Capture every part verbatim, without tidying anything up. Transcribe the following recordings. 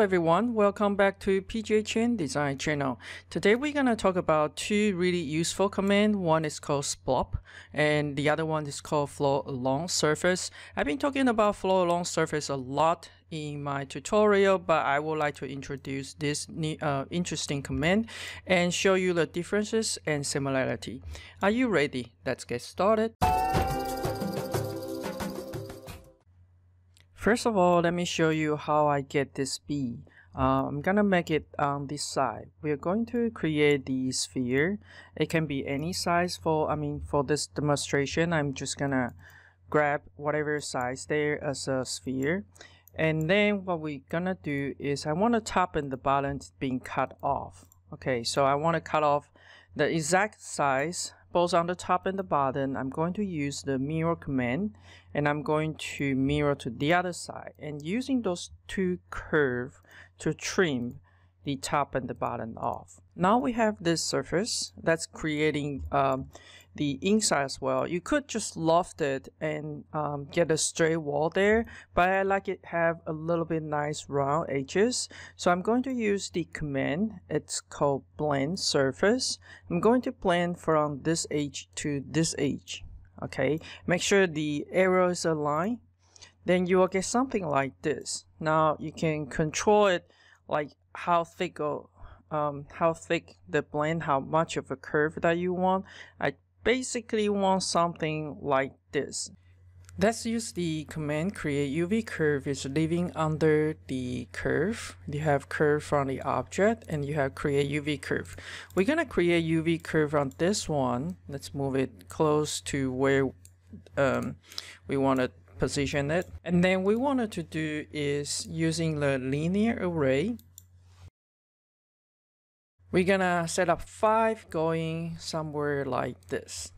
Hello everyone, welcome back to P J Chen Design Channel. Today we're going to talk about two really useful commands. One is called splop and the other one is called flow along surface. I've been talking about flow along surface a lot in my tutorial, but I would like to introduce this uh, interesting command and show you the differences and similarity. Are you ready? Let's get started. First of all, let me show you how I get this B. Uh, I'm gonna make it on this side. We're going to create the sphere. It can be any size for, I mean, for this demonstration, I'm just gonna grab whatever size there as a sphere. And then what we're gonna do is I want the top and the bottom being cut off. Okay, so I wanna cut off the exact size both on the top and the bottom. I'm going to use the mirror command and I'm going to mirror to the other side and using those two curves to trim the top and the bottom off. Now we have this surface that's creating um, the inside as well. You could just loft it and um, get a straight wall there, but I like it have a little bit nice round edges. So I'm going to use the command. It's called blend surface. I'm going to blend from this edge to this edge. Okay, make sure the arrow is aligned. Then you will get something like this. Now you can control it like how thick or um, how thick the blend, how much of a curve that you want. I basically want something like this. Let's use the command create U V curve. It's living under the curve. You have curve from the object and you have create U V curve. We're gonna create U V curve on this one. Let's move it close to where um, we want to position it. And then we wanted to do is using the linear array. We're gonna set up five going somewhere like this.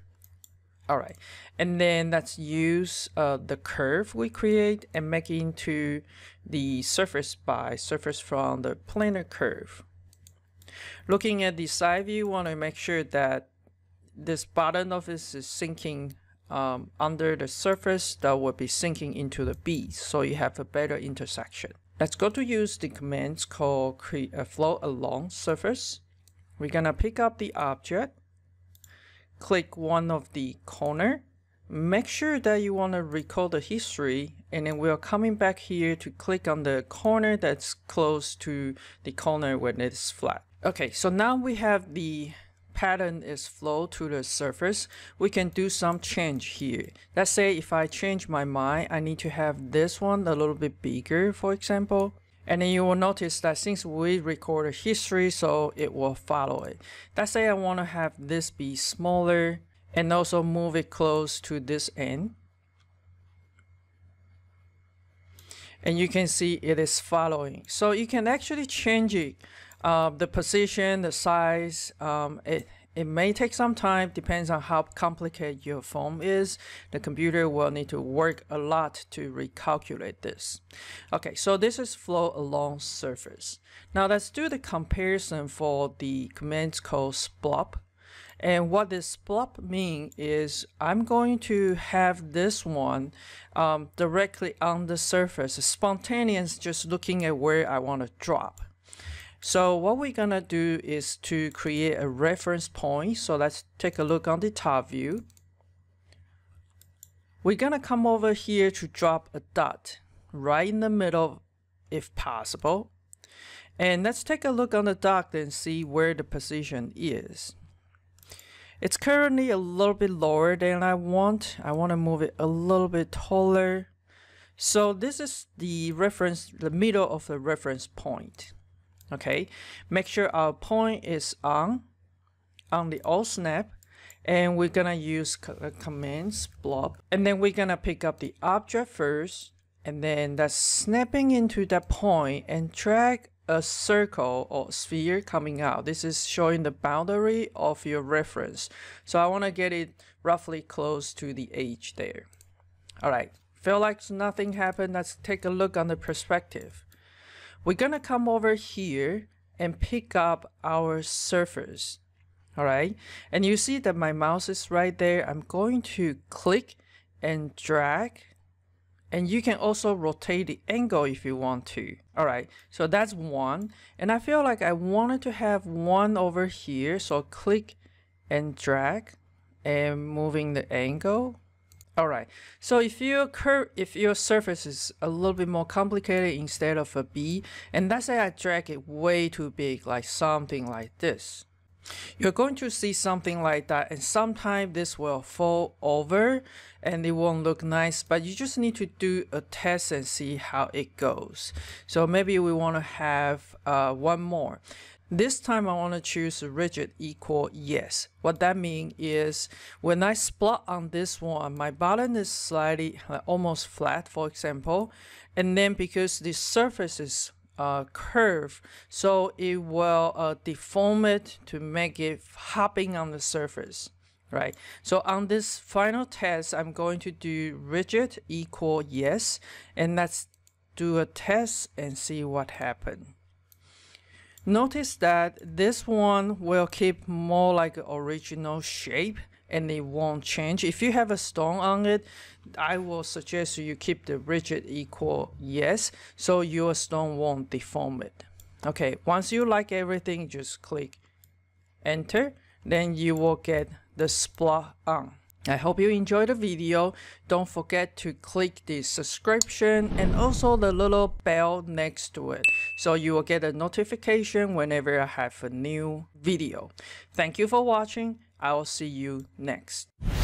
All right, and then let's use uh, the curve we create and make it into the surface by surface from the planar curve. Looking at the side view, want to make sure that this bottom of this is sinking um, under the surface that will be sinking into the B, so you have a better intersection. Let's go to use the commands called create a flow along surface. We're gonna pick up the object, click one of the corner, make sure that you want to record the history, and then we're coming back here to click on the corner that's close to the corner when it's flat. Okay, so now we have the pattern is flow to the surface. We can do some change here. Let's say if I change my mind, I need to have this one a little bit bigger, for example. And then you will notice that since we record a history, so it will follow it. Let's say I want to have this be smaller and also move it close to this end. And you can see it is following. So you can actually change it. Uh, the position, the size, um, it, it may take some time, depends on how complicated your form is. The computer will need to work a lot to recalculate this. Okay, so this is flow along surface. Now let's do the comparison for the commands called splop. And what this splop means is I'm going to have this one um, directly on the surface, spontaneous, just looking at where I want to drop. So what we're gonna do is to create a reference point. So let's take a look on the top view. We're gonna come over here to drop a dot right in the middle if possible. And let's take a look on the dot and see where the position is. It's currently a little bit lower than I want. I wanna move it a little bit taller. So this is the reference, the middle of the reference point. Okay, make sure our point is on, on the alt snap, and we're gonna use command splop, and then we're gonna pick up the object first, and then that's snapping into that point and drag a circle or sphere coming out. This is showing the boundary of your reference. So I wanna get it roughly close to the edge there. All right, feel like nothing happened. Let's take a look on the perspective. We're gonna come over here and pick up our surface. All right, and you see that my mouse is right there. I'm going to click and drag And you can also rotate the angle if you want to. All right, so that's one. And I feel like I wanted to have one over here. So click and drag and moving the angle. All right, so if your curve, if your surface is a little bit more complicated instead of a B, and let's say I drag it way too big, like something like this, you're going to see something like that, and sometimes this will fall over and it won't look nice, but you just need to do a test and see how it goes. So maybe we want to have uh, one more. This time I want to choose rigid equal yes. What that means is when I splot on this one, my bottom is slightly uh, almost flat, for example, and then because the surface is Uh, curve, so it will uh, deform it to make it hopping on the surface, right? So on this final test, I'm going to do rigid equal yes, and let's do a test and see what happened. Notice that this one will keep more like an original shape and it won't change. If you have a stone on it, I will suggest you keep the rigid equal yes, so your stone won't deform it. Okay, once you like everything, just click enter, then you will get the splop on. I hope you enjoyed the video. Don't forget to click the subscription and also the little bell next to it, so you will get a notification whenever I have a new video. Thank you for watching. I'll see you next.